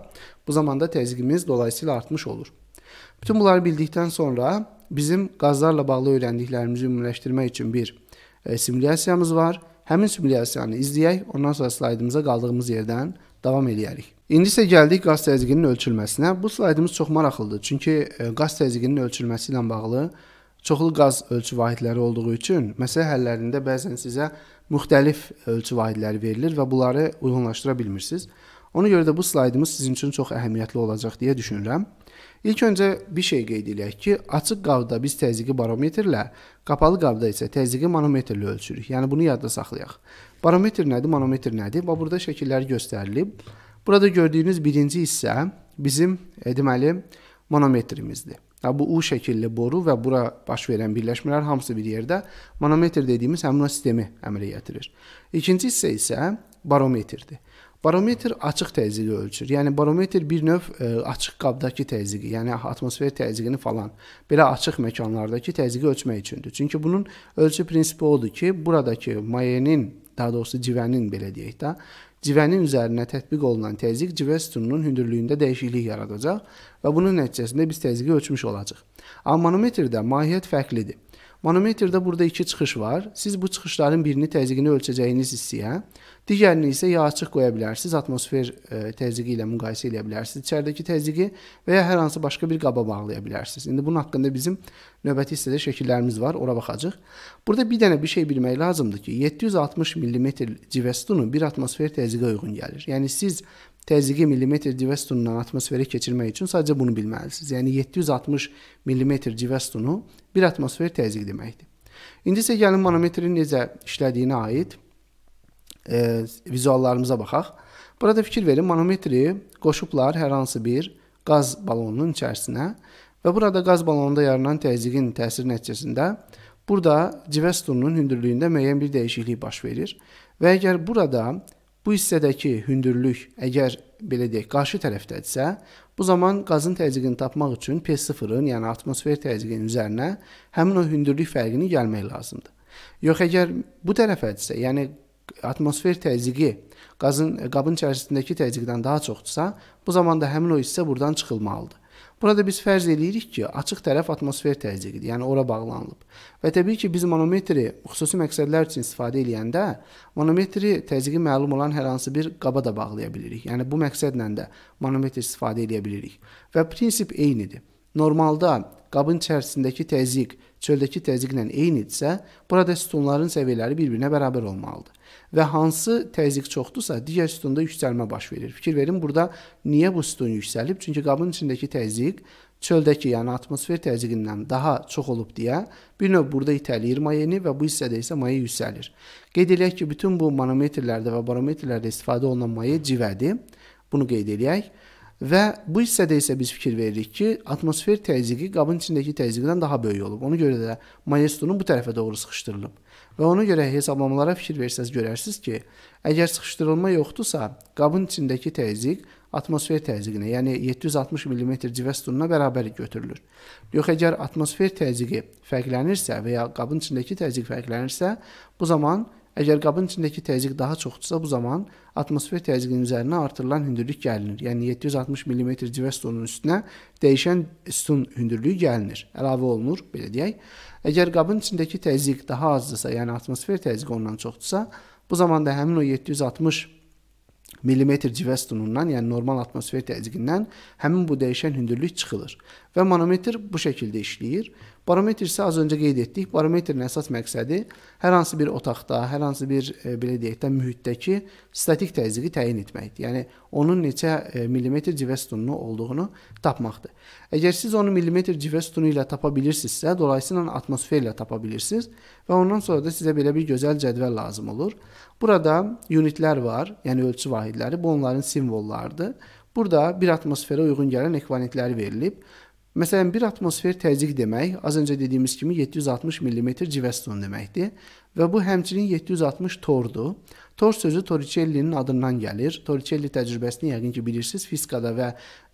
bu zamanda təzyiqimiz dolayısıyla artmış olur. Bütün bunları bildikdən sonra bizim qazlarla bağlı öyrəndiklərimizi ümumiləşdirmək üçün bir e, simulyasiyamız var. Həmin simulyasiyanı izləyək, ondan sonra slaydımıza qaldığımız yerdən davam edəyərik. İndi isə gəldik qaz təzyiqinin ölçülməsinə. Bu slaydımız çox maraqlıdır, çünki qaz təzyiqinin ölçülməsi ilə bağlı çoxlu qaz ölçü vahidləri olduğu üçün məsələ həllərində bəzən sizə müxtəlif ölçü vahidləri verilir və bunları uyğunlaşdıra bilmirsiniz. Ona görə də bu slaydımız sizin üçün çox əhəmiyyətli olacaq deyə düşünürəm. İlk öncə bir şey qeyd edək ki, açıq qabda biz təzyiqi barometrlə, qapalı qabda isə təzyiqi manometrlə ölçürük. Yəni, bunu yadda saxlayaq. Barometr nədir, manometr nədir? Burada şəkillər göstərilib. Burada gördüyünüz birinci hissə bizim deməli, manometrimizdir. Bu U şəkilli boru və bura baş verən birləşmələr hamısı bir yerdə manometr dediyimiz həmin o sistemi əmələ gətirir. İkinci hissə isə barometrdir. Barometr açıq təzyiqi ölçür. Yəni, barometr bir növ açıq qabdakı təzyiqi, yəni atmosfer təzyiqini falan, belə açıq məkanlardakı təzyiqi ölçmək üçündür. Çünki bunun ölçü prinsipi odur ki, buradakı mayenin, daha doğrusu civənin, belə deyək də, civənin üzərinə tətbiq olunan təzyiq civə sütununun hündürlüyündə dəyişiklik yaradacaq və bunun nəticəsində biz təzyiqi ölçmüş olacaq. Amma manometrdə mahiyyət fərqlidir. Manometrdə burada iki çıxış var. Siz bu çıxışların birini təzyiqini ölçəcəyiniz hissəyə, digərini isə ya açıq qoya bilərsiniz, atmosfer təzyiqi ilə müqayisə edə bilərsiniz, içərdəki təzyiqi və ya hər hansı başqa bir qaba bağlaya bilərsiniz. İndi bunun haqqında bizim növbəti hissədə şəkillərimiz var, ora baxacaq. Burada bir dənə bir şey bilmək lazımdır ki, yeddi yüz altmış millimetr civə sütunu bir atmosfer təzyiqə uyğun gəlir. Yəni siz təzyiqi millimetr civə sütunundan atmosferə keçirmək üçün sadəcə bunu bilməlisiniz. Yəni, yeddi yüz altmış millimetr civə sütunu bir atmosfer təzyiq deməkdir. İndi isə gəlin manometrin necə işlədiyinə aid e, vizuallarımıza baxaq. Burada fikir verin, manometri qoşublar hər hansı bir qaz balonunun içərisinə və burada qaz balonunda yaranan təzyiqin təsir nəticəsində burada civə sütununun hündürlüyündə müəyyən bir dəyişiklik baş verir və əgər burada bu hissədəki hündürlük, əgər belə deyək, qarşı tərəfdədirsə, bu zaman qazın təzyiqini tapmaq üçün P sıfırın, yəni atmosfer təzyiqinin üzərinə həmin o hündürlük fərqini gəlmək lazımdır. Yox, əgər bu tərəfdədirsə, yəni atmosfer təzyiqi qazın, qabın içərisindəki təzyiqdən daha çoxdursa, bu zaman da həmin o hissə buradan çıxılmalıdır. Burada biz fərz edirik ki, açıq tərəf atmosfer təzyiqidir, yəni ora bağlanılıb. Və təbii ki, biz manometri xüsusi məqsədlər üçün istifadə edəndə manometri təzyiqi məlum olan hər hansı bir qaba da bağlaya bilirik. Yəni, bu məqsədlə də manometri istifadə edə bilirik. Və prinsip eynidir. Normalda qabın içərisindəki təzyiq, çöldəki təzyiqlə eynidirsə, burada sütunların səviyyələri bir-birinə bərabər olmalıdır. Və hansı təzyiq çoxdursa, digər sütunda yüksəlmə baş verir. Fikir verin, burada niyə bu sütun yüksəlib? Çünki qabın içindəki təzyiq çöldəki, yəni atmosfer təzyiqindən daha çox olub deyə bir növ burada itəliyir mayeni və bu hissədə isə maye yüksəlir. Qeyd edək ki, bütün bu manometrlərdə və barometrlərdə istifadə olunan maye civədir. Bunu qeyd edək. Və bu hissədə isə biz fikir veririk ki, atmosfer təzyiqi qabın içindəki təzyiqdən daha böyük olub. Ona görə də maye sütunun bu tərəfə doğru sıxışdırılıb. Və ona görə hesablamalara fikir verirsəz, görərsiniz ki, əgər sıxışdırılma yoxdursa, qabın içindəki təzyiq atmosfer təzyiqinə, yəni yeddi yüz altmış millimetr civə sütununa bərabər götürülür. Yox, əgər atmosfer təzyiqi fərqlənirsə və ya qabın içindəki təzyiq fərqlənirsə, bu zaman əgər qabın içindəki təzyiq daha çoxdursa, bu zaman atmosfer təzyiqinin üzərinə artırılan hündürlük gəlinir. Yəni, yeddi yüz altmış millimetr civə sütununun üstünə dəyişən sütun hündürlüyü gəlinir, əlavə olunur, belə deyək. Əgər qabın içindəki təzyiq daha azdırsa, yəni atmosfer təzyiqi ondan çoxdursa, Bu zaman da həmin o yeddi yüz altmış millimetr civə sütunundan, yəni normal atmosfer təzyiqindən həmin bu dəyişən hündürlük çıxılır. Və manometr bu şəkildə işləyir. Barometr isə az öncə qeyd etdik. Barometrin əsas məqsədi hər hansı bir otaqda, hər hansı bir belə deyək də, mühitdəki statik təzyiqi təyin etməkdir. Yəni onun neçə millimetr civə sütunu olduğunu tapmaqdır. Əgər siz onu millimetr civə sütunu ilə tapa bilirsinizsə, dolayısıyla atmosfer ilə tapa bilirsiniz və ondan sonra da sizə belə bir gözəl cədvəl lazım olur. Burada unitlər var, yəni ölçü vahidləri, bu onların simvollardır. Burada bir atmosferə uyğun gələn ekvivalentlər verilib. Məsələn, bir atmosfer təzyiq demək, az öncə dediyimiz kimi yeddi yüz altmış millimetr civə sütunu deməkdir və bu həmçinin yeddi yüz altmış tordur. Tor sözü Torricelli'nin adından gəlir. Torricelli təcrübəsini yəqin ki bilirsiniz, fizikada və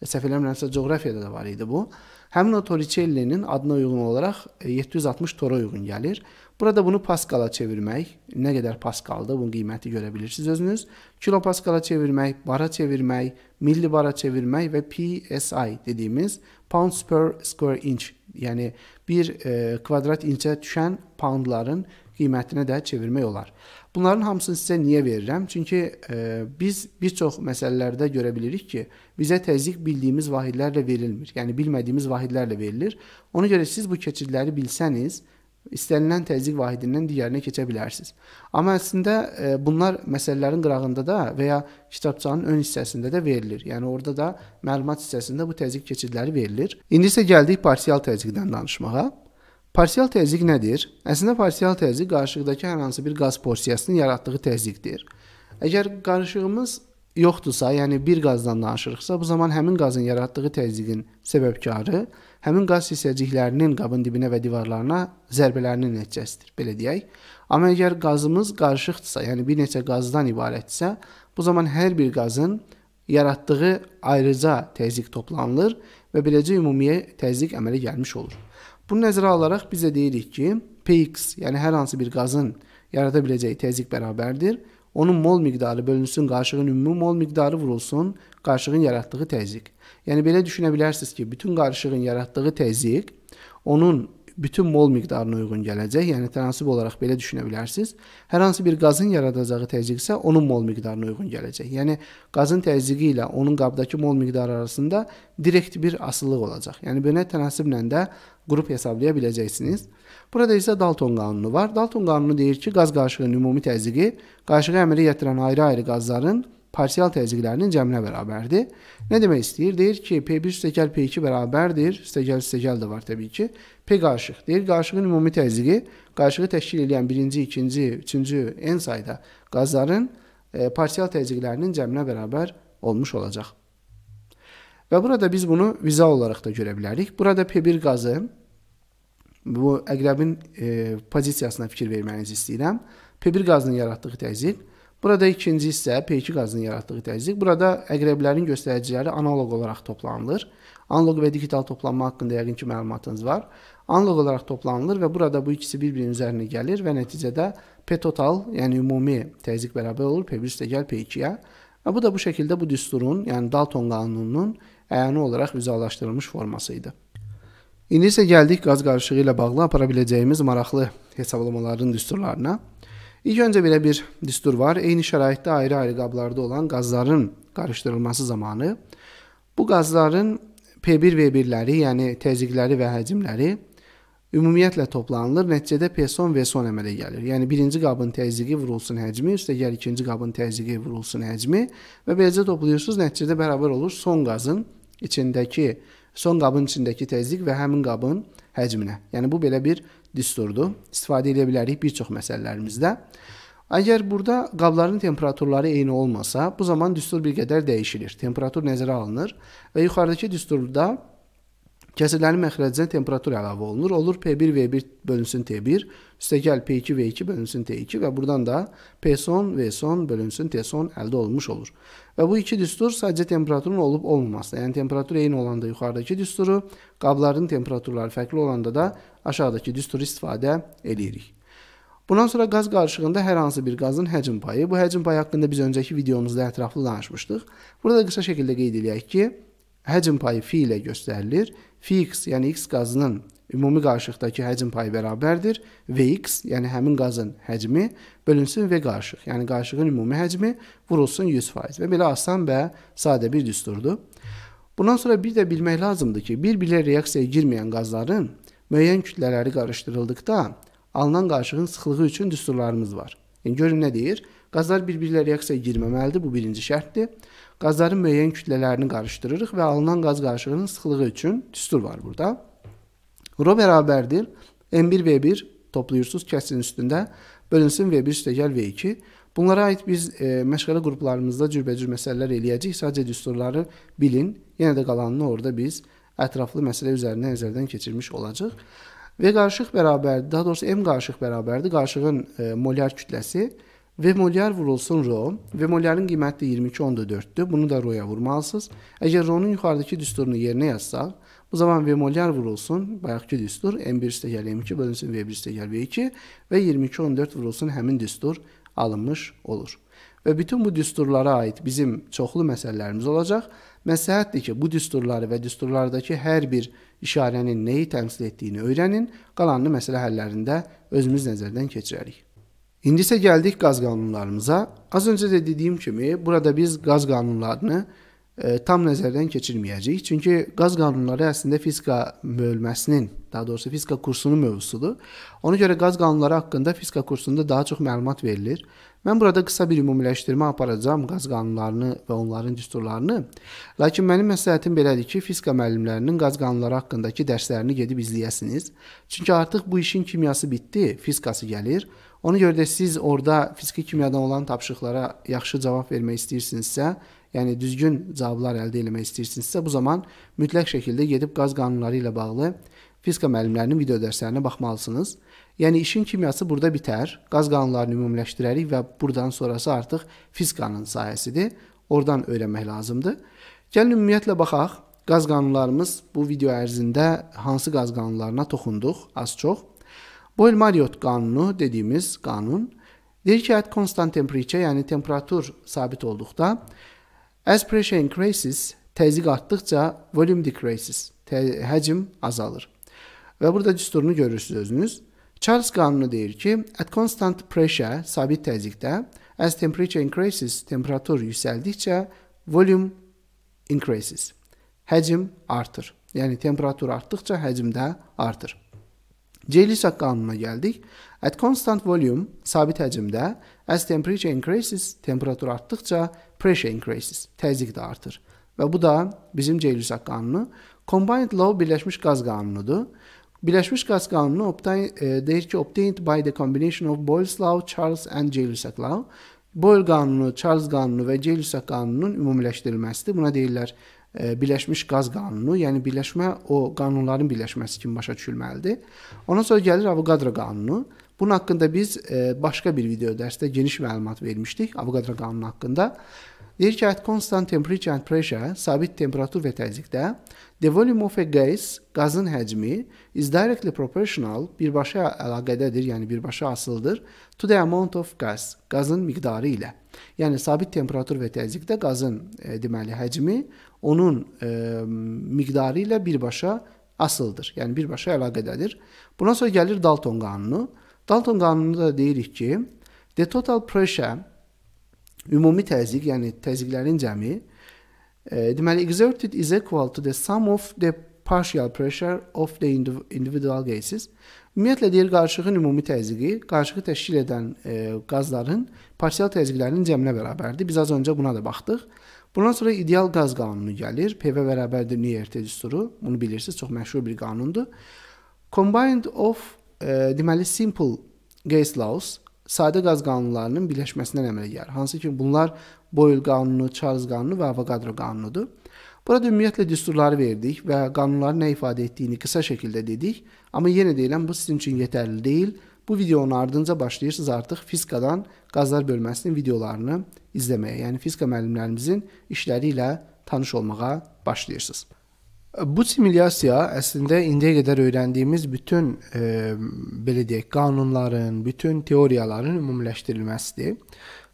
səhv eləmirəmsə coğrafiyada da var idi bu. Həmin o Torricelli'nin adına uyğun olaraq yeddi yüz altmış tora uyğun gəlir. Burada bunu paskala çevirmək, nə qədər paskaldır, bunun qiyməti görə bilirsiniz özünüz. Kilopaskala çevirmək, bara çevirmək, milli bara çevirmək və P S I dediyimiz pounds per square inch, yəni bir kvadrat inçə düşən poundların qiymətinə də çevirmək olar. Bunların hamısını sizə niyə verirəm? Çünki biz bir çox məsələlərdə görə bilirik ki, bizə təzyiq bildiyimiz vahidlərlə verilmir, yəni bilmədiyimiz vahidlərlə verilir. Ona görə siz bu keçidləri bilsəniz, İstənilən təzyiq vahidindən digərinə keçə bilərsiniz. Amma əslində bunlar məsələlərin qırağında da və ya kitabçanın ön hissəsində də verilir. Yəni orada da məlumat hissəsində bu təzyiq keçidləri verilir. İndi isə gəldik parsial təzyiqdən danışmağa. Parsial təzyiq nədir? Əslində parsial təzyiq qarışıqdakı hər hansı bir qaz porsiyasının yaratdığı təzyiqdir. Əgər qarışığımız yoxdursa, yəni bir qazdan danışırıqsa, bu zaman həmin qazın yaratdığı təzyiqin səbəbkarı həmin qaz hissəciklərinin qabın dibinə və divarlarına zərbələrinin nəticəsidir, belə deyək. Amma əgər qazımız qarışıqdırsa, yəni bir neçə qazdan ibarətdirsə, bu zaman hər bir qazın yaratdığı ayrıca təzyiq toplanılır və beləcə ümumiyə təzyiq əmələ gəlmiş olur. Bunu nəzərə alaraq biz də deyirik ki, P X, yəni hər hansı bir qazın yarada biləcəyi təzyiq bərabərdir. Onun mol miqdarı bölünsün, qarışığın ümumi mol miqdarı vurulsun, qarışığın yaratdığı təzyiq. Yəni, belə düşünə bilərsiniz ki, bütün qarışığın yaratdığı təzyiq onun bütün mol miqdarına uyğun gələcək. Yəni, tənasib olaraq belə düşünə bilərsiniz. Hər hansı bir qazın yaradacağı təzyiq isə onun mol miqdarına uyğun gələcək. Yəni, qazın təzyiqi ilə onun qabdakı mol miqdarı arasında direkt bir asıllıq olacaq. Yəni, belə tənasiblə də qrup hesablaya biləcəksiniz. Burada isə Dalton qanunu var. Dalton qanunu deyir ki, qaz qarışığının ümumi təzyiqi qarışığı əmələ gətirən ayrı-ayrı qazların parsial təzyiqlərinin cəminə bərabərdir. Nə demək istəyir? Deyir ki, P bir üstəkəl P iki bərabərdir. Üstəkəl üstəkəl də var təbii ki. P qarışıq. Deyir, qarışığın ümumi təzyiqi qarışığı təşkil edən birinci, ikinci, üçüncü, n sayda qazların parsial təzyiqlərinin cəminə bərabər olmuş olacaq. Və burada biz bunu vizual olaraq da görə bilərik. Burada P bir qazı, bu əqrəbin pozisiyasına fikir vermənizi istəyirəm. P bir qazının yaratdığı təzyiq. Burada ikinci isə P iki qazının yaratdığı təzyiq. Burada əqrəblərin göstəriciləri analoq olaraq toplanılır. Analoq və digital toplanma haqqında yəqin ki, məlumatınız var. Analoq olaraq toplanılır və burada bu ikisi bir-birinin üzərinə gəlir və nəticədə P total, yəni ümumi təzyiq bərabər olur. P bir üstəgəl P ikiyə. Bu da bu şəkildə bu düsturun, yəni Dalton qanununun əyani olaraq vizuallaşdırılmış forması idi. İndi isə gəldik qaz qarışığı ilə bağlı apara biləcəyimiz maraqlı hesablamaların düsturlarına. İlk öncə belə bir düstur var. Eyni şəraitdə ayrı-ayrı qablarda olan qazların qarışdırılması zamanı bu qazların P bir və P birləri, yəni təzyiqləri və həcmləri ümumiyyətlə toplanılır, nəticədə P son və son əmələ gəlir. Yəni, birinci qabın təzyiqi vurulsun həcmi, üstəgəl ikinci qabın təzyiqi vurulsun həcmi və beləcə toplayırsınız, nəticədə bərabər olur son qazın içindəki, son qabın içindəki təzyiq və həmin qabın həcminə. Yəni, bu belə bir düsturdur. İstifadə edə bilərik bir çox məsələlərimizdə. Əgər burada qabların temperaturları eyni olmasa, bu zaman düstur bir qədər dəyişilir. Temperatur nəzərə alınır və yuxarıdakı düsturda kəsirlərin məxrəcinə temperatur əlavə olunur. Olur P bir V bir bölünsün T bir, üstəgəl P iki V iki bölünsün T iki və buradan da P son V son bölünsün T son əldə olunmuş olur. Və bu iki düstur sadəcə temperaturun olub olmamasına, yəni temperatur eyni olanda yuxarıdakı düsturu, qabların temperaturları fərqli olanda da aşağıdakı düsturu istifadə edirik. Bundan sonra qaz qarışığında hər hansı bir qazın həcm payı. Bu həcm payı haqqında biz öncəki videomuzda ətraflı danışmışdıq. Burada qısa şəkildə qeyd edək ki, həcm payı fi ilə göstərilir. Fi x, yəni x qazının ümumi qarışıqdakı həcm payı bərabərdir Vx, yəni həmin qazın həcmi bölünsün V qarışıq, yəni qarışığın ümumi həcmi vurulsun yüz faiz. Və belə asan və sadə bir düsturdur. Bundan sonra bir də bilmək lazımdır ki, bir-birlə reaksiyaya girməyən qazların müəyyən kütlələri qarışdırıldıqda alınan qarışığın sıxlığı üçün düsturlarımız var. Yəni, görün nə deyir? Qazlar bir-birlə reaksiyaya girməməlidir, bu birinci şərtdir. Qazların müəyyən kütlələrini qarışdırırıq və alınan qaz qarışığının sıxlığı üçün düstur var burada. Rho bərabərdir M bir V bir toplayırsınız kəsrin üstündə, bölünsün V bir üstəgəl V iki. Bunlara aid biz e, məşğələ qruplarımızda cürbəcür məsələlər eləyəcəyik. Sadəcə düsturları bilin, yenə də qalanını orada biz ətraflı məsələ üzərində nəzərdən keçirmiş olacaq. V qarışıq bərabərdir, daha doğrusu M qarışıq bərabərdir, qarışığın e, molyar kütləsi. V molyar vurulsun rho, V molyarın qiyməti iyirmi iki onda dörddür, bunu da rhoya vurmalısınız. Əgər rho'nun yuxarıdakı düsturunu yerinə yazsaq, bu zaman V molyar vurulsun, bayaqki düstur M bir üstəgəl M iki bölünsün V bir üstəgəl V iki və iyirmi iki onda dörd vurulsun həmin düstur alınmış olur. Və bütün bu düsturlara aid bizim çoxlu məsələlərimiz olacaq. Məsləhətdir ki, bu düsturları və düsturlardakı hər bir işarənin nəyi təmsil etdiyini öyrənin, qalanlı məsələ həllərində özümüz nəzərdən keçirərik. İndi isə gəldik qaz qanunlarımıza. Az öncə də dediyim kimi, burada biz qaz qanunlarını e, tam nəzərdən keçirməyəcəyik. Çünki qaz qanunları əslində fizika bölməsinin, daha doğrusu fizika kursunun mövzusudur. Ona görə qaz qanunları haqqında fizika kursunda daha çox məlumat verilir. Mən burada qısa bir ümumiləşdirmə aparacağam qaz qanunlarını və onların düsturlarını. Lakin mənim məsləhətim belədir ki, fizika müəllimlərinin qaz qanunları haqqındakı dərslərini gedib izləyəsiniz. Çünki artıq bu işin kimyası bitdi, fizikası gəlir. Ona görə də siz orada fiziki kimyadan olan tapşırıqlara yaxşı cavab vermək istəyirsinizsə, yəni düzgün cavablar əldə etmək istəyirsinizsə, bu zaman mütləq şəkildə gedib qaz qanunları ilə bağlı fizika müəllimlərinin video dərslərinə baxmalısınız. Yəni işin kimyası burada bitər, qaz qanunlarını ümumiləşdirərik və buradan sonrası artıq fizikanın sahəsidir, oradan öyrənmək lazımdır. Gəlin ümumiyyətlə baxaq, qaz qanunlarımız bu video ərzində hansı qaz qanunlarına toxunduq az çox. Boyle-Mariot qanunu dediğimiz qanun deyir ki, at constant temperature, yəni temperatur sabit olduqda as pressure increases, təzyiq artdıqca volume decreases, həcm azalır. Və burada düsturunu görürsünüz özünüz. Charles qanunu deyir ki, at constant pressure, sabit təzyiqdə as temperature increases, temperatur yüksəldikcə volume increases, həcm artır. Yəni temperatur artdıqca həcm də artır. Gay-Lussac qanununa gəldik. At constant volume, sabit həcmdə, as temperature increases, temperatur artdıqca pressure increases, təzyiq də artır. Və bu da bizim Gay-Lussac qanunu. Combined law birləşmiş qaz qanunudur. Birləşmiş qaz qanunu e, deyir ki, obtained by the combination of Boyle's law, Charles and Gay-Lussac law. Boyle qanunu, Charles qanunu və Gay-Lussac qanununun ümumiləşdirilməsidir. Buna deyirlər birləşmiş qaz qanunu, yəni birləşmə o qanunların birləşməsi kimi başa düşülməlidir. Ondan sonra gəlir Avogadro qanunu. Bunun haqqında biz başqa bir video dərsdə geniş məlumat vermişdik Avogadro qanunu haqqında. Deyir ki, at constant temperature and pressure, sabit temperatur və təzyiqdə the volume of a gas, qazın həcmi is directly proportional, birbaşa əlaqədədir, yəni birbaşa asıldır, to the amount of gas, qazın miqdarı ilə. Yəni sabit temperatur və təzyiqdə qazın e, deməli həcmi onun e, miqdarı ilə birbaşa asıldır, yəni birbaşa əlaqədədir. Bundan sonra gəlir Dalton qanunu. Dalton qanunu da deyirik ki, the total pressure, ümumi təzyiq, yəni təzyiqlərin cəmi, e, deməli exerted is equal to the sum of the partial pressure of the individual gases. Ümumiyyətlə deyir, qarışığın ümumi təzyiqi, qarışığı təşkil edən e, qazların partial təzyiqlərinin cəminə bərabərdir. Biz az öncə buna da baxdıq. Bundan sonra ideal qaz qanunu gəlir. P V bərabərdir N R T düsturu. Bunu bilirsiniz, çox məşhur bir qanundur. Combined of, e, deməli simple gas laws, sadə qaz qanunlarının birləşməsindən əmələ gəlir. Hansı ki, bunlar Boyle qanunu, Charles qanunu və Avogadro qanunudur. Burada ümumiyyətlə düsturları verdik və qanunların nə ifadə etdiyini qısa şəkildə dedik. Amma yenə deyilən, bu sizin üçün yetərli deyil. Bu videonun ardınca başlayırsınız artıq fizikadan qazlar bölməsinin videolarını izləməyə. Yəni fizika müəllimlərimizin işləri ilə tanış olmağa başlayırsınız. Bu simulyasiya əslində indiyə qədər öyrəndiyimiz bütün e, belə deyək, qanunların, bütün teoriyaların ümumiləşdirilməsidir.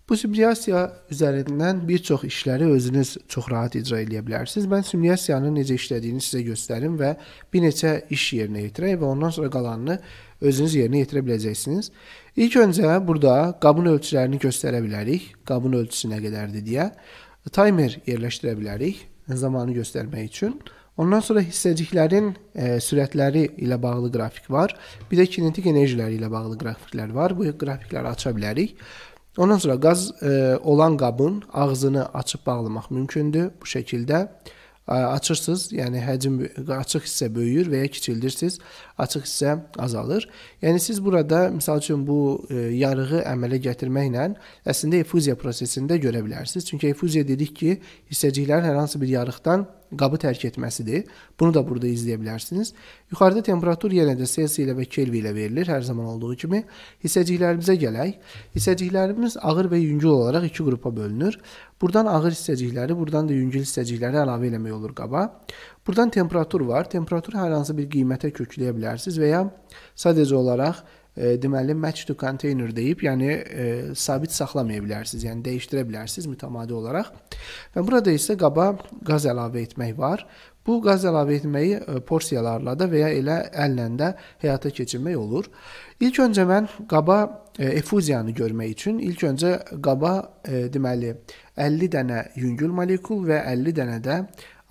Bu simülyasiya üzerinden birçok işleri özünüz çok rahat icra edə bilərsiniz. Ben simülyasiyanın necə işlediğini size göstereyim ve bir neçə iş yerine yetireyim ve ondan sonra qalanını özünüz yerine yetirə biləcəksiniz. İlk öncə burada qabın ölçülerini göstərə bilərik. Qabın ölçüsü nə qədərdir deyə. Timer yerləşdirə bilərik zamanı göstərmək üçün. Ondan sonra hissəciklərin e, sürətləri ilə bağlı qrafik var. Bir də kinetik enerjiləri ilə bağlı qrafiklər var. Bu qrafikləri aça bilərik. Ondan sonra qaz e, olan qabın ağzını açıb bağlamaq mümkündür. Bu şəkildə e, açırsınız. Yəni həcm açıq hissə böyüyür və ya kiçildirsiniz. Açıq hissə azalır. Yəni siz burada misal üçün bu e, yarığı əmələ gətirməklə əslində efuziya prosesində görə bilərsiniz. Çünki efuziya dedik ki, hissəciklərin hər hansı bir yarıqdan qabı tərk etməsidir. Bunu da burada izləyə bilərsiniz. Yuxarıda temperatur yenə də Selsi ilə və Kelvi ilə verilir. Hər zaman olduğu kimi. Hissəciklərimizə gələk. Hissəciklərimiz ağır və yüngül olaraq iki qrupa bölünür. Buradan ağır hissəcikləri, buradan da yüngül hissəcikləri əlavə eləmək olur qaba. Buradan temperatur var. Temperatur hər hansı bir qiymətə kökləyə bilərsiniz və ya sadəcə olaraq E, deməli match to container deyib, yəni e, sabit saxlamaya bilərsiniz, yəni dəyişdirə bilərsiniz mütəmadi olaraq. Və burada isə qaba qaz əlavə etmək var. Bu qaz əlavə etməyi e, porsiyalarla da və ya elə əllə də həyata keçirmək olur. İlk öncə mən qaba e, efuziyanı görmək üçün ilk öncə qaba e, deməli əlli dənə yüngül molekul və əlli dənə də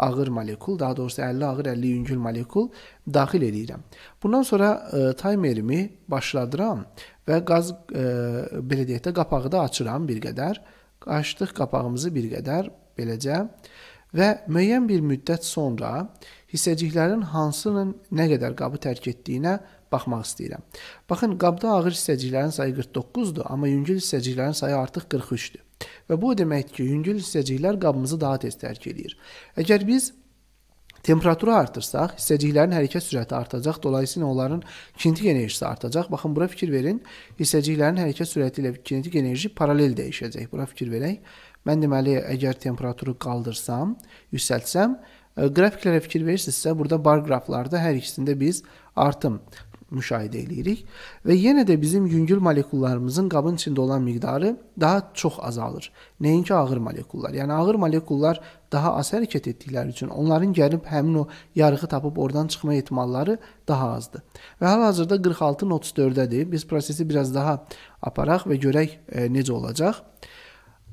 ağır molekul, daha doğrusu əlli ağır, əlli yüngül molekul daxil edirəm. Bundan sonra e, timerimi başladıram və qaz e, belə deyək də qapağı da açıram bir qədər. Açdıq qapağımızı bir qədər beləcə və müəyyən bir müddət sonra hissəciklərin hansının nə qədər qabı tərk etdiyinə baxmaq istəyirəm. Baxın, qabda ağır hissəciklərin sayı qırx doqquzdur, amma yüngül hissəciklərin sayı artıq qırx üçdür. Və bu deməkdir ki, yüngül hissəciklər qabımızı daha tez tərk edir. Əgər biz temperaturu artırsaq, hissəciklərin hərəkət sürəti artacaq, dolayısıyla onların kinetik enerjisi artacaq. Baxın, bura fikir verin, hissəciklərin hərəkət sürəti ilə kinetik enerji paralel dəyişəcək. Bura fikir verək, mən deməli, əgər temperaturu qaldırsam, yüksəltsəm, qrafiklərə fikir verirsinizsə, burada bar qraflarda hər ikisində biz artım müşahidə edirik və yenə də bizim yüngül molekullarımızın qabın içində olan miqdarı daha çox azalır. Nəinki ağır molekullar. Yəni ağır molekullar daha az hərəkət etdikləri üçün onların gəlib həmin o yarığı tapıb oradan çıxma ehtimalları daha azdır. Və hal-hazırda qırx altı nöqtə otuz dörddədir. Biz prosesi biraz daha aparaq və görək e, necə olacaq.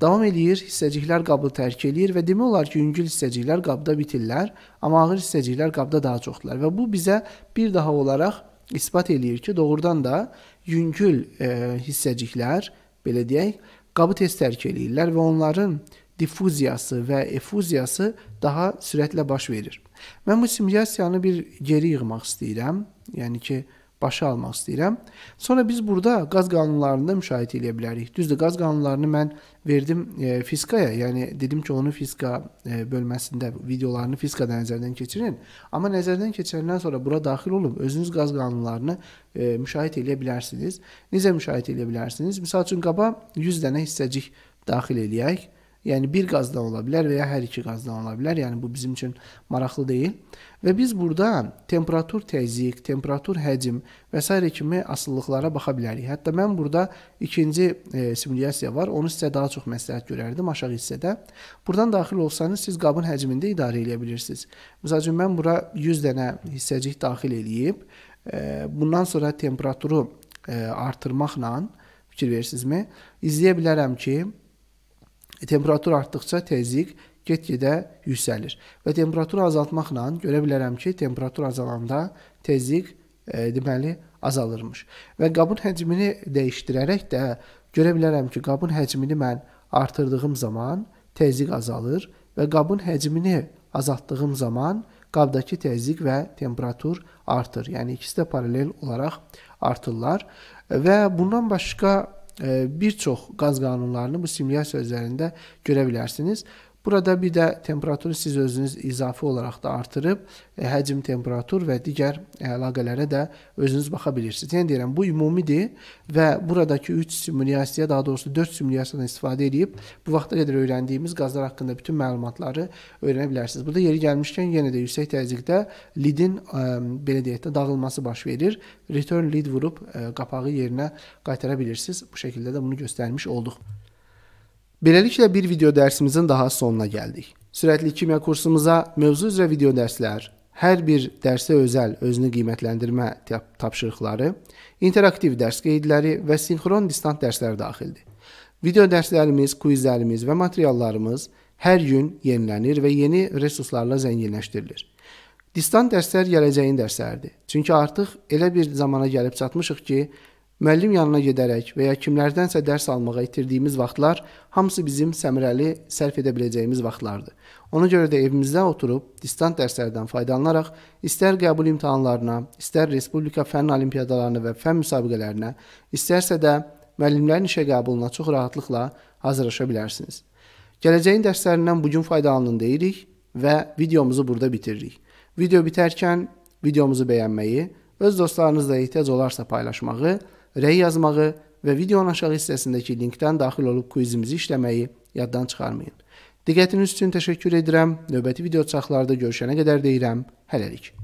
Davam edir, hissəciklər qabı tərk edir və demək olar ki, yüngül hissəciklər qabda bitirlər, amma ağır hissəciklər qabda daha çoxdurlar və bu bizə bir daha olaraq isbat edir ki, doğrudan da yüngül e, hissəciklər, belə deyək, qabı tez tərk edirlər və onların difuziyası və efuziyası daha sürətlə baş verir. Mən bu simülyasiyanı bir geri yığmaq istəyirəm, yəni ki, başa almaq istəyirəm. Sonra biz burada qaz qanunlarını da müşahidə edə bilərik. Düzdür, qaz qanunlarını mən verdim e, fizikaya, yəni dedim ki, onu fizika e, bölməsində videolarını fizikadan nəzərdən keçirin. Amma nəzərdən keçəndən sonra bura daxil olub, özünüz qaz qanunlarını e, müşahidə edə bilərsiniz. Necə müşahidə edə bilərsiniz? Misal üçün, qaba yüz dənə hissəcik daxil edək. Yəni bir qazdan ola bilər və ya hər iki qazdan ola bilər. Yəni bu bizim üçün maraqlı deyil. Və biz burada temperatur təzyiq, temperatur həcm və s. kimi asıllıqlara baxa bilərik. Hətta mən burada ikinci e, simülyasiya var. Onu sizə daha çox məsləhət görərdim aşağı hissədə. Buradan daxil olsanız siz qabın həcmində idarə edə bilirsiniz. Misal üçün mən bura yüz dənə hissəcik daxil edib, e, bundan sonra temperaturu e, artırmaqla fikir verirsinizmi? İzləyə bilərəm ki, temperatur artdıqca təzyiq get-gedə yüksəlir. Və temperaturu azaltmaqla görə bilərəm ki, temperatur azalanda təzyiq e, deməli azalırmış. Və qabın həcmini dəyişdirərək də görə bilərəm ki, qabın həcmini mən artırdığım zaman təzyiq azalır və qabın həcmini azaltdığım zaman qabdakı təzyiq və temperatur artır. Yəni ikisi də paralel olaraq artırlar. Və bundan başqa bir çox qaz qanunlarını bu simülyasiya üzərində görə bilərsiniz. Burada bir də temperaturu siz özünüz izafi olaraq da artırıb, həcm, temperatur və digər əlaqələrə də özünüz baxa bilirsiniz. Yəni deyirəm, bu ümumidir və buradakı üç simülyasiya, daha doğrusu dörd simülyasiyadan istifadə edib, bu vaxta qədər öyrəndiyimiz qazlar haqqında bütün məlumatları öyrənə bilərsiniz. Burada yeri gəlmişkən yenə də yüksək təzyiqdə lidin belə deyək də dağılması baş verir. Return lid vurub qapağı yerinə qaytara bilirsiniz. Bu şəkildə də bunu göstərmiş olduq. Beləliklə bir video dərsimizin daha sonuna gəldik. Sürətli kimya kursumuza mövzu üzrə video dərslər, hər bir dərsə özəl özünü qiymətləndirmə tapşırıqları, interaktiv dərs qeydləri və sinxron distant dərslər daxildir. Video dərslərimiz, quizlərimiz və materiallarımız hər gün yenilənir və yeni resurslarla zənginləşdirilir. Distant dərslər gələcəyin dərslərdir. Çünki artıq elə bir zamana gəlib çatmışıq ki, müəllim yanına gedərək və ya kimlərdənsə dərs almağa itirdiyimiz vaxtlar hamısı bizim səmərəli sərf edə biləcəyimiz vaxtlardır. Ona görə də evimizdə oturub distant dərslərdən faydalanaraq istər qəbul imtahanlarına, istər Respublika fənn olimpiadalarına və fənn müsabiqələrinə, istərsə də müəllimlərin işə qəbuluna çox rahatlıqla hazırlaşa bilərsiniz. Gələcəyin dərslərindən bugün faydalanın deyirik və videomuzu burada bitiririk. Video bitərkən videomuzu bəyənməyi, öz dostlarınızla ehtiyac olarsa paylaşmağı, rəy yazmağı və videonun aşağı hissəsindəki linkdən daxil olub quizimizi işləməyi yaddan çıxarmayın. Diqqətiniz üçün təşəkkür edirəm. Növbəti video çaxlarda görüşənə qədər deyirəm. Hələlik.